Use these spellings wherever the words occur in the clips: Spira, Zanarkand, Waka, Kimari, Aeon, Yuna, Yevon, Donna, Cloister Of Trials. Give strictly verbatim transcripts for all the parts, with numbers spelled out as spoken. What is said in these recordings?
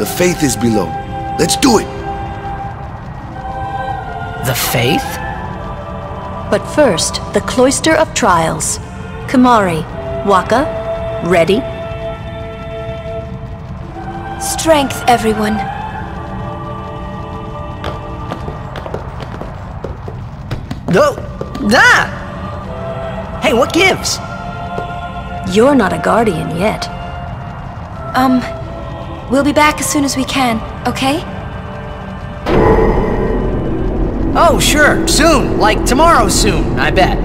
The faith is below. Let's do it! The faith? But first, the Cloister of Trials. Kimari, Waka, ready? Strength, everyone. No! Ah! Hey, what gives? You're not a guardian yet. Um, we'll be back as soon as we can, okay? Oh, sure, soon. Like tomorrow soon, I bet.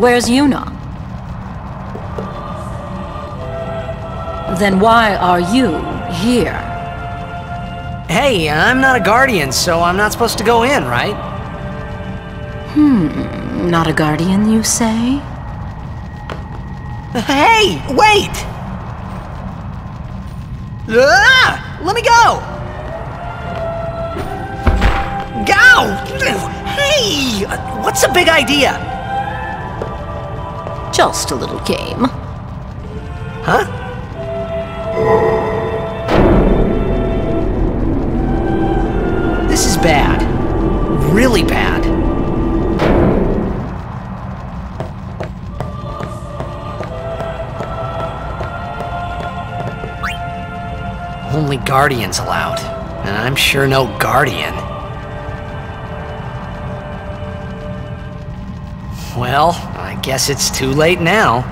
Where's Yuna? Then why are you here? Hey, I'm not a guardian, so I'm not supposed to go in, right? Hmm, not a guardian, you say? Hey, wait! Ah, let me go! Go! Hey! What's a big idea? Just a little game. Huh? This is bad. Really bad. Only guardians allowed. And I'm sure no guardian. Well, I guess it's too late now.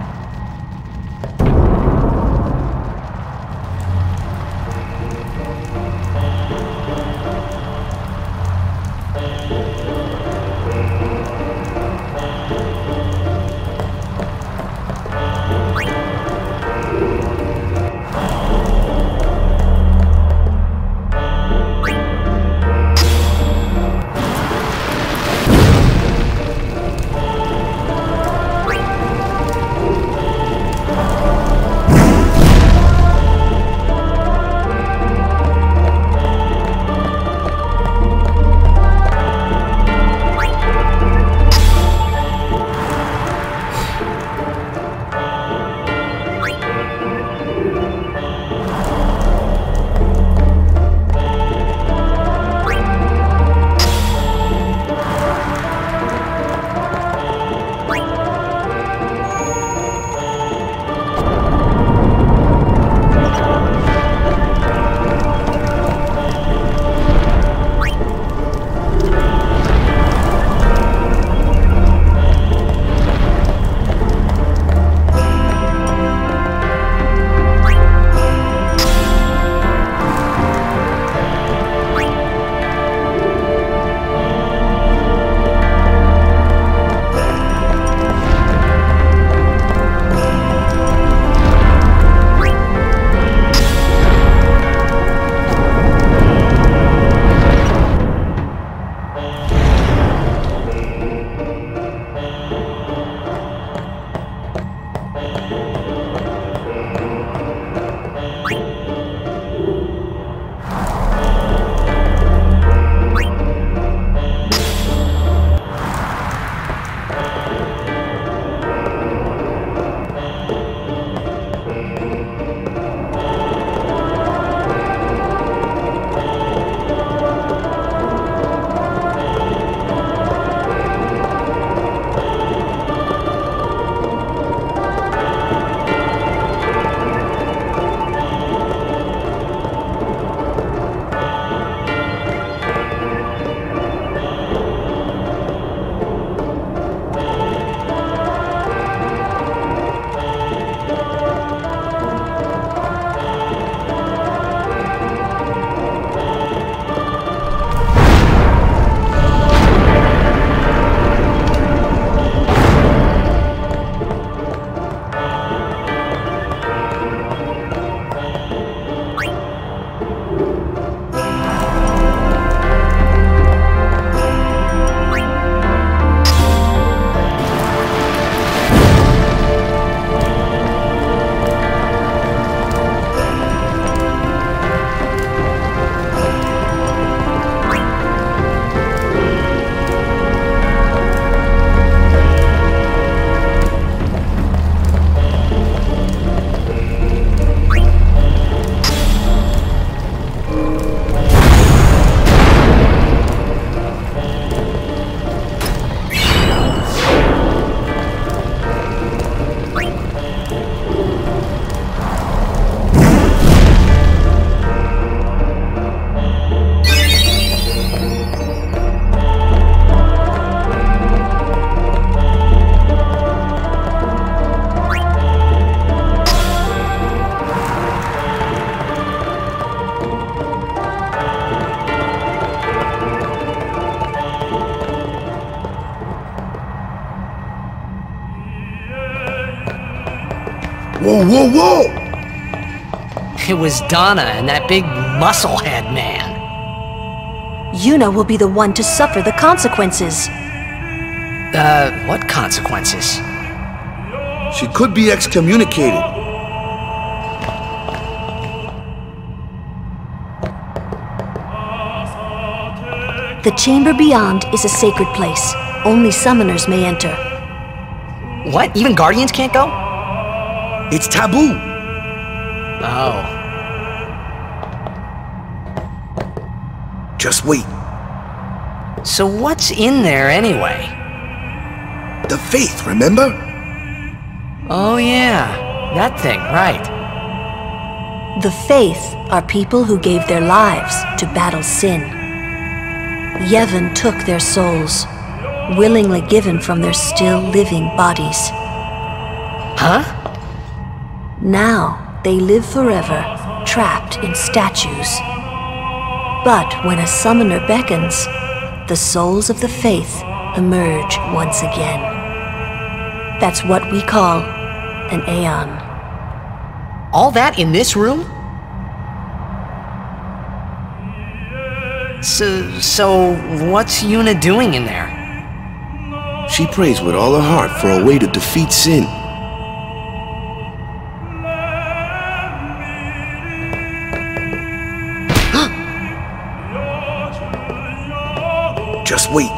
Whoa, whoa, whoa! It was Donna and that big musclehead man. Yuna will be the one to suffer the consequences. Uh, what consequences? She could be excommunicated. The chamber beyond is a sacred place. Only summoners may enter. What? Even guardians can't go? It's taboo. Oh. Just wait. So what's in there anyway? The faith, remember? Oh yeah, that thing, right. The faith are people who gave their lives to battle sin. Yevon took their souls, willingly given from their still living bodies. Huh? Now they live forever, trapped in statues. But when a summoner beckons, the souls of the faith emerge once again. That's what we call an Aeon. All that in this room? So, so what's Yuna doing in there? She prays with all her heart for a way to defeat sin. Just wait. There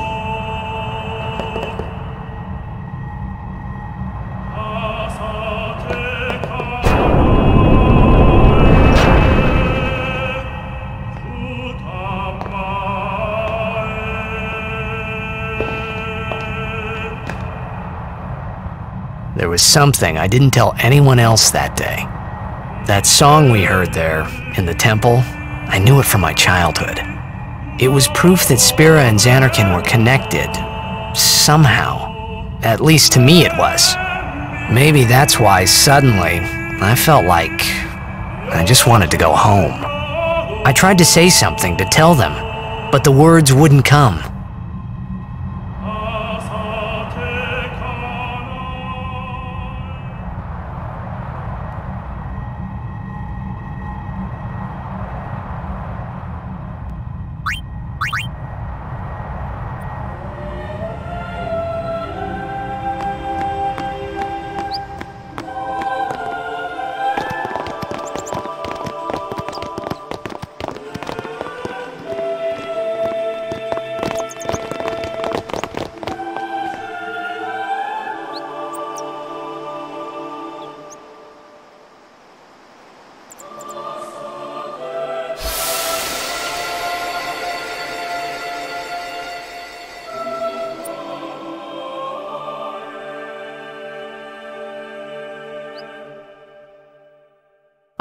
was something I didn't tell anyone else that day. That song we heard there, in the temple, I knew it from my childhood. It was proof that Spira and Zanarkand were connected. Somehow. At least to me it was. Maybe that's why suddenly, I felt like I just wanted to go home. I tried to say something to tell them, but the words wouldn't come.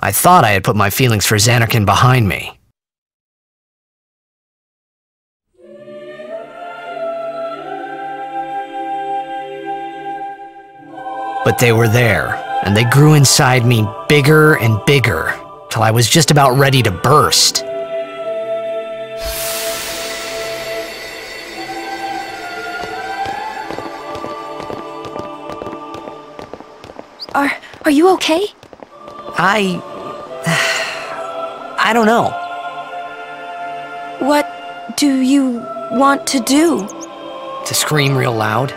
I thought I had put my feelings for Zanarkand behind me. But they were there, and they grew inside me bigger and bigger, till I was just about ready to burst. Are, are you okay? I... I don't know. What do you want to do? To scream real loud?